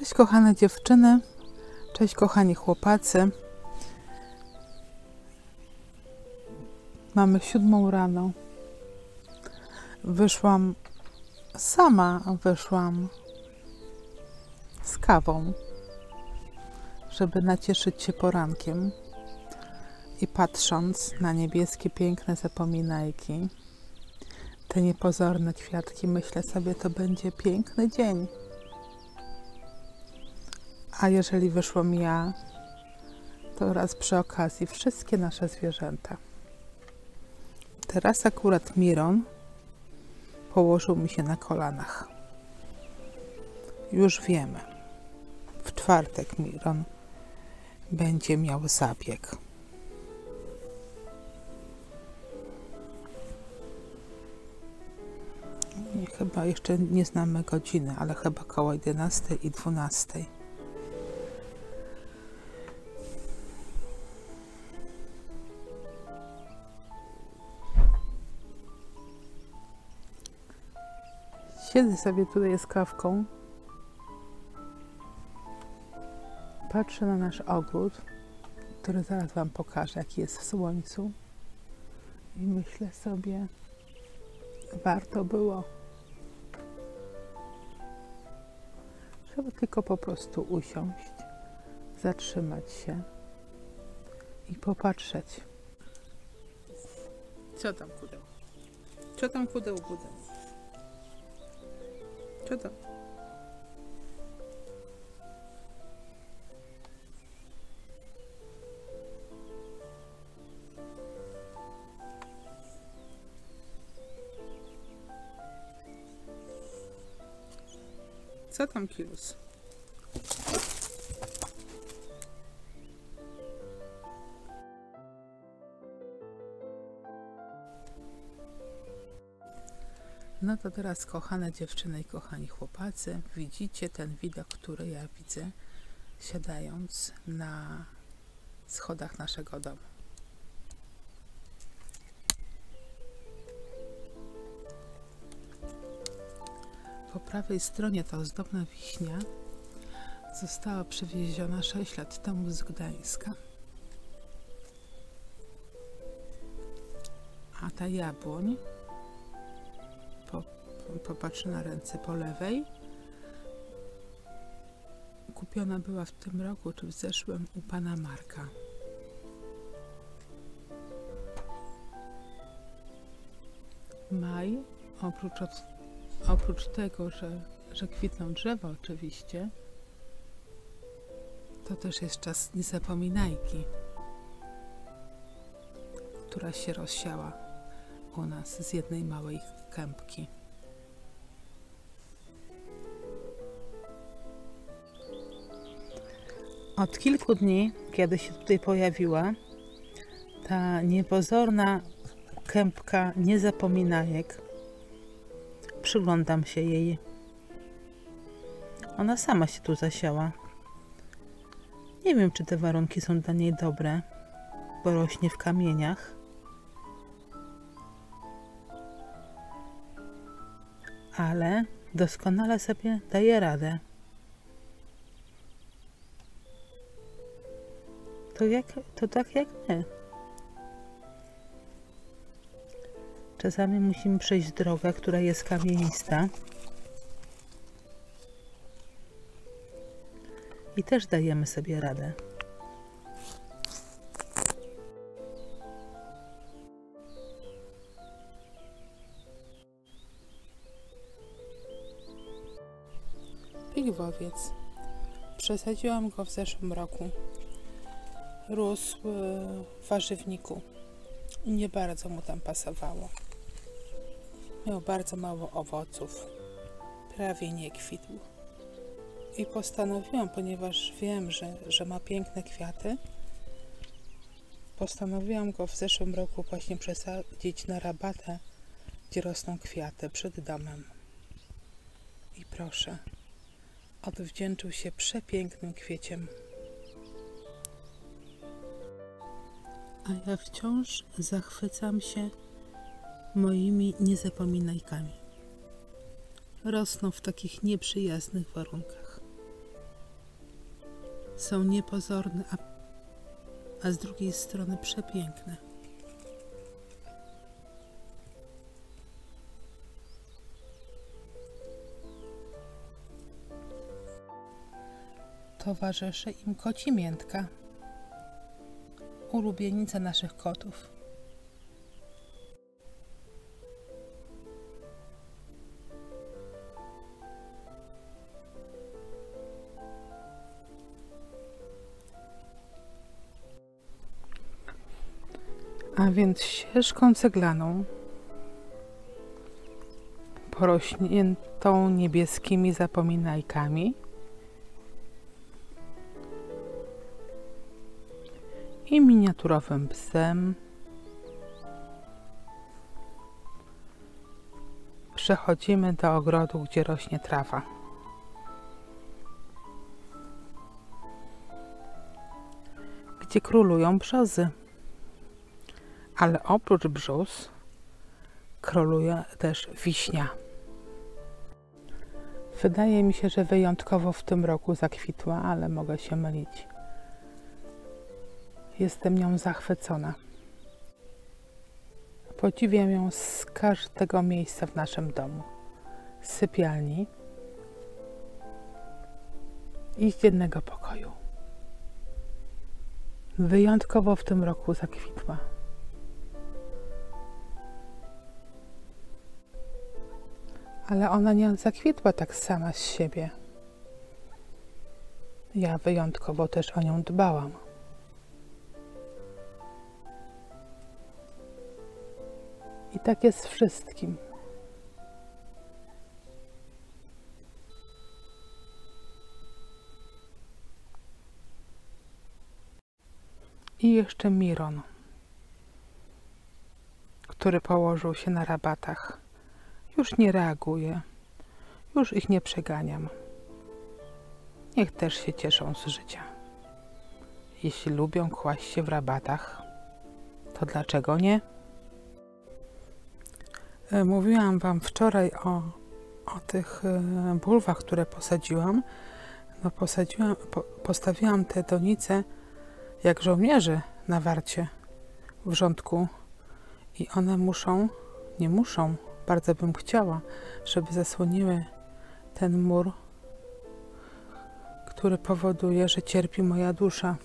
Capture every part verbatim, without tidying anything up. Cześć kochane dziewczyny, cześć kochani chłopacy. Mamy siódmą rano. Wyszłam sama, wyszłam z kawą, żeby nacieszyć się porankiem i patrząc na niebieskie, piękne zapominajki, te niepozorne kwiatki, myślę sobie, to będzie piękny dzień. A jeżeli wyszłam ja, to raz przy okazji wszystkie nasze zwierzęta. Teraz akurat Miron położył mi się na kolanach. Już wiemy, w czwartek Miron będzie miał zabieg. I chyba jeszcze nie znamy godziny, ale chyba koło jedenastej i dwunastej. Siedzę sobie tutaj z kawką, patrzę na nasz ogród, który zaraz Wam pokażę, jaki jest w słońcu i myślę sobie, warto było, żeby tylko po prostu usiąść, zatrzymać się i popatrzeć. Co tam kudeł? Co tam kudeł kudeł? Co tam? Co tam, Kilus? No to teraz, kochane dziewczyny i kochani chłopacy, widzicie ten widok, który ja widzę, siadając na schodach naszego domu. Po prawej stronie ta ozdobna wichnia została przywieziona sześć lat temu z Gdańska. A ta jabłoń, popatrzę na ręce po lewej, kupiona była w tym roku, czy w zeszłym, u pana Marka. Maj, oprócz, od, oprócz tego, że, że kwitną drzewa oczywiście, to też jest czas niezapominajki, która się rozsiała u nas z jednej małej kępki. Od kilku dni, kiedy się tutaj pojawiła ta niepozorna kępka niezapominajek, przyglądam się jej. Ona sama się tu zasiała. Nie wiem, czy te warunki są dla niej dobre, bo rośnie w kamieniach. Ale doskonale sobie daje radę. To, jak, to tak jak my. Czasami musimy przejść drogę, która jest kamienista. I też dajemy sobie radę. Pigwowiec. Przesadziłam go w zeszłym roku. Rósł w warzywniku i nie bardzo mu tam pasowało. Miał bardzo mało owoców, prawie nie kwitł. I postanowiłam, ponieważ wiem, że, że ma piękne kwiaty, postanowiłam go w zeszłym roku właśnie przesadzić na rabatę, gdzie rosną kwiaty przed domem. I proszę, odwdzięczył się przepięknym kwieciem. A ja wciąż zachwycam się moimi niezapominajkami. Rosną w takich nieprzyjaznych warunkach. są niepozorne, a, a z drugiej strony przepiękne. Towarzyszy im koci miętka, ulubienica naszych kotów. A więc ścieżką ceglaną, porośniętą niebieskimi zapominajkami i miniaturowym psem przechodzimy do ogrodu, gdzie rośnie trawa. Gdzie królują brzozy. Ale oprócz brzus króluje też wiśnia. Wydaje mi się, że wyjątkowo w tym roku zakwitła, ale mogę się mylić. Jestem nią zachwycona. Podziwiam ją z każdego miejsca w naszym domu. Z sypialni i z jednego pokoju. Wyjątkowo w tym roku zakwitła. Ale ona nie zakwitła tak sama z siebie. Ja wyjątkowo też o nią dbałam. I tak jest z wszystkim. I jeszcze Miron, który położył się na rabatach. Już nie reaguję, już ich nie przeganiam. Niech też się cieszą z życia. Jeśli lubią kłaść się w rabatach, to dlaczego nie? Mówiłam wam wczoraj o, o tych bulwach, które posadziłam. No posadziłam po, postawiłam te donice jak żołnierze na warcie w rządku i one muszą, nie muszą, bardzo bym chciała, żeby zasłoniły ten mur, który powoduje, że cierpi moja dusza.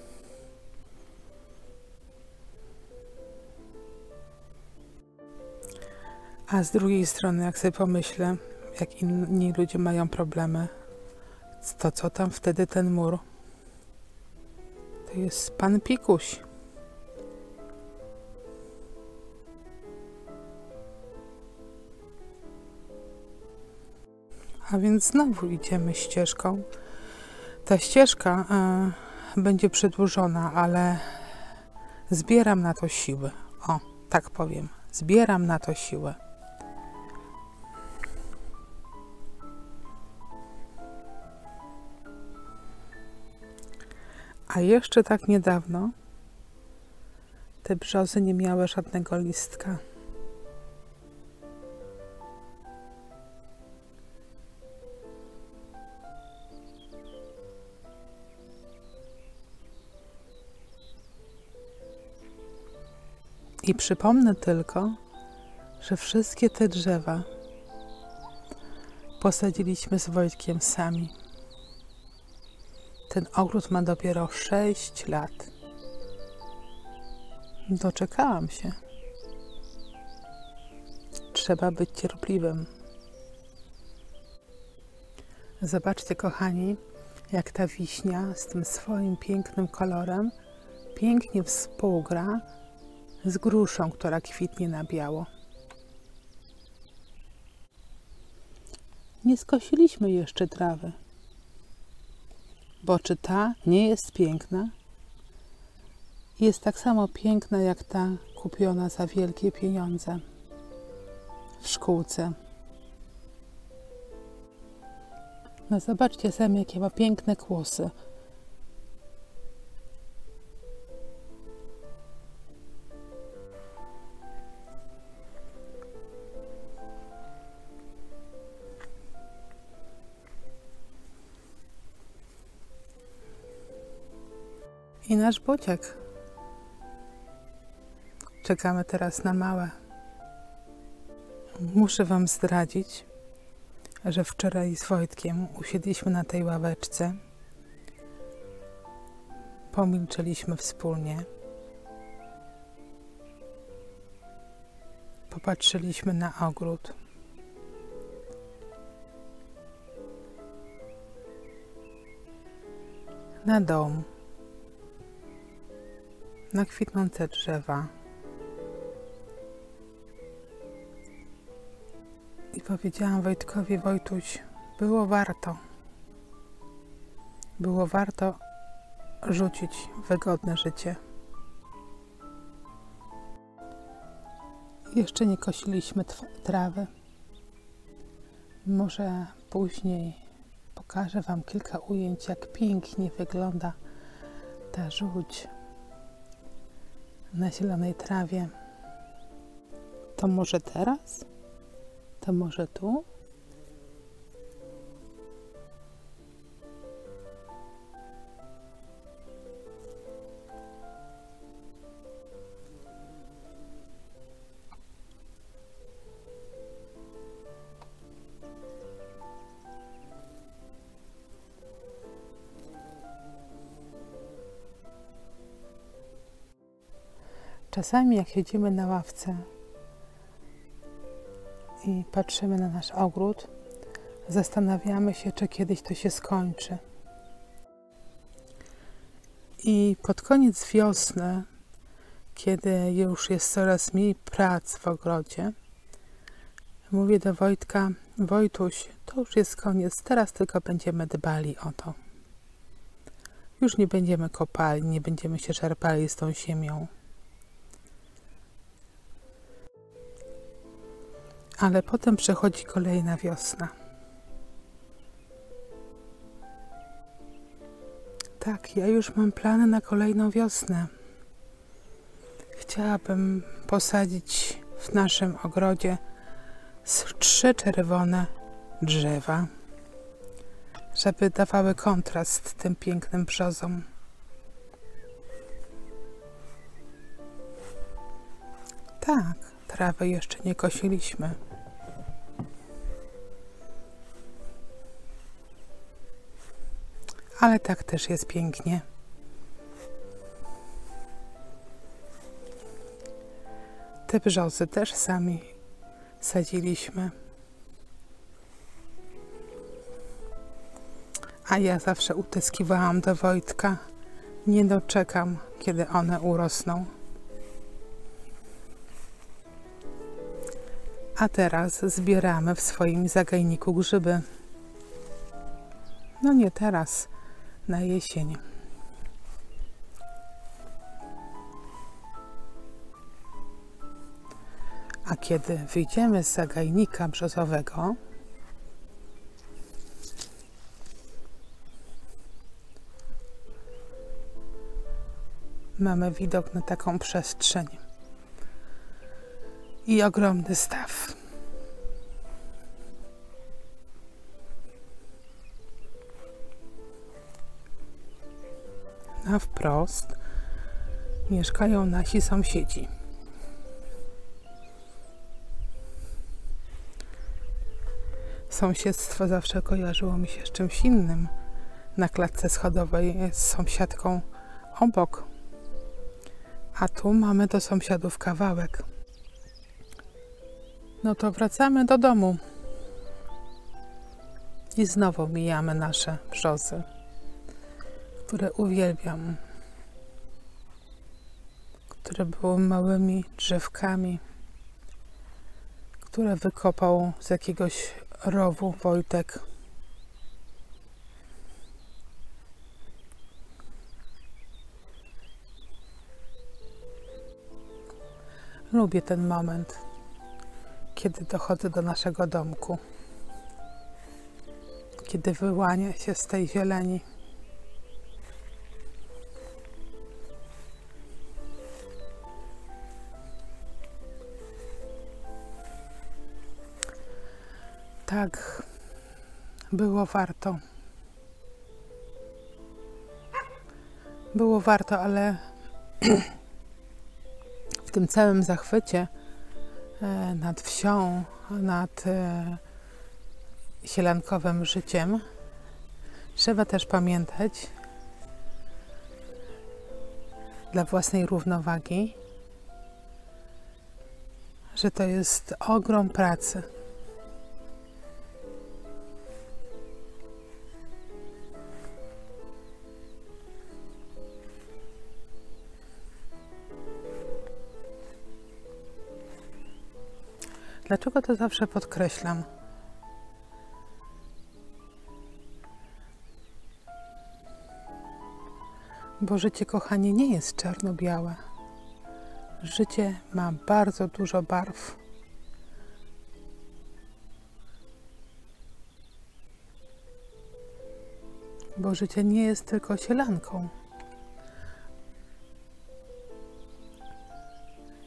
A z drugiej strony, jak sobie pomyślę, jak inni ludzie mają problemy, to co tam wtedy ten mur? To jest pan Pikuś. A więc znowu idziemy ścieżką. Ta ścieżka y, będzie przedłużona, ale zbieram na to siły. O, tak powiem. Zbieram na to siłę. A jeszcze tak niedawno te brzozy nie miały żadnego listka. I przypomnę tylko, że wszystkie te drzewa posadziliśmy z Wojtkiem sami. Ten ogród ma dopiero sześć lat. Doczekałam się. Trzeba być cierpliwym. Zobaczcie, kochani, jak ta wiśnia z tym swoim pięknym kolorem pięknie współgra z gruszą, która kwitnie na biało. Nie skosiliśmy jeszcze trawy, bo czy ta nie jest piękna? Jest tak samo piękna jak ta kupiona za wielkie pieniądze w szkółce. No zobaczcie sami, jakie ma piękne kłosy. i nasz buciek. Czekamy teraz na małe. Muszę wam zdradzić, że wczoraj z Wojtkiem usiedliśmy na tej ławeczce. Pomilczyliśmy wspólnie. Popatrzyliśmy na ogród. Na dom. Na kwitnące drzewa. I powiedziałam Wojtkowi: Wojtuś, było warto. Było warto rzucić wygodne życie. Jeszcze nie kosiliśmy trawy. Może później pokażę wam kilka ujęć, jak pięknie wygląda ta żółć na zielonej trawie. To może teraz? To może tu? Czasami jak siedzimy na ławce i patrzymy na nasz ogród, zastanawiamy się, czy kiedyś to się skończy. I pod koniec wiosny, kiedy już jest coraz mniej prac w ogrodzie, mówię do Wojtka: Wojtuś, to już jest koniec, teraz tylko będziemy dbali o to. Już nie będziemy kopali, nie będziemy się szarpali z tą ziemią. Ale potem przychodzi kolejna wiosna. Tak, ja już mam plany na kolejną wiosnę. Chciałabym posadzić w naszym ogrodzie trzy czerwone drzewa, żeby dawały kontrast tym pięknym brzozom. Tak, trawy jeszcze nie kosiliśmy. Ale tak też jest pięknie. Te brzozy też sami sadziliśmy. A ja zawsze utyskiwałam do Wojtka: nie doczekam, kiedy one urosną. A teraz zbieramy w swoim zagajniku grzyby. No nie teraz, na jesień. A kiedy wyjdziemy z zagajnika brzozowego, mamy widok na taką przestrzeń i ogromny staw. Na wprost mieszkają nasi sąsiedzi. Sąsiedztwo zawsze kojarzyło mi się z czymś innym. Na klatce schodowej z sąsiadką obok. A tu mamy do sąsiadów kawałek. No to wracamy do domu. I znowu mijamy nasze brzozy, które uwielbiam, które były małymi drzewkami, które wykopał z jakiegoś rowu Wojtek. Lubię ten moment, kiedy dochodzę do naszego domku, kiedy wyłania się z tej zieleni. Tak, było warto. Było warto, ale w tym całym zachwycie nad wsią, nad sielankowym życiem trzeba też pamiętać dla własnej równowagi, że to jest ogrom pracy. Dlaczego to zawsze podkreślam? Bo życie, kochanie, nie jest czarno-białe. Życie ma bardzo dużo barw. Bo życie nie jest tylko sielanką.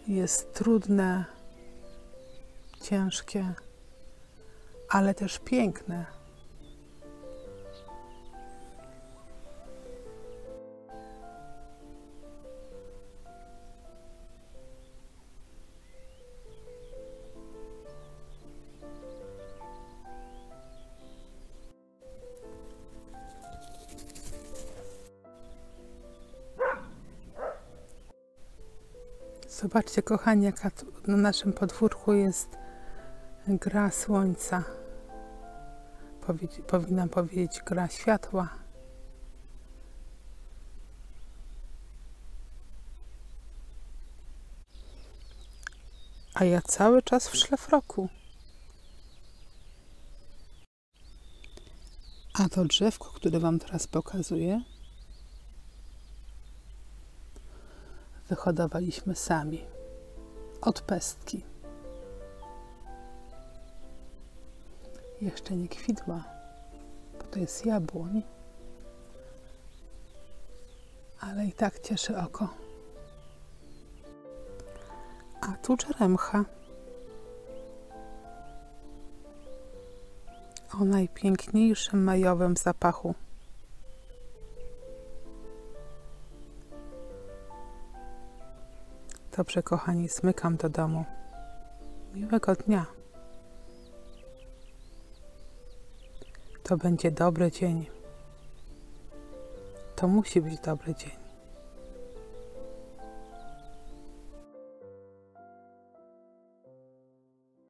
Jest trudne, ciężkie, ale też piękne. Zobaczcie, kochani, jaka na naszym podwórku jest gra słońca. Powiedz, powinnam powiedzieć gra światła. A ja cały czas w szlafroku. A to drzewko, które wam teraz pokazuję, wyhodowaliśmy sami. Od pestki. Jeszcze nie kwitła, bo to jest jabłoń, ale i tak cieszy oko. A tu czeremcha. O najpiękniejszym majowym zapachu. Dobrze, kochani, zmykam do domu. Miłego dnia. To będzie dobry dzień. To musi być dobry dzień.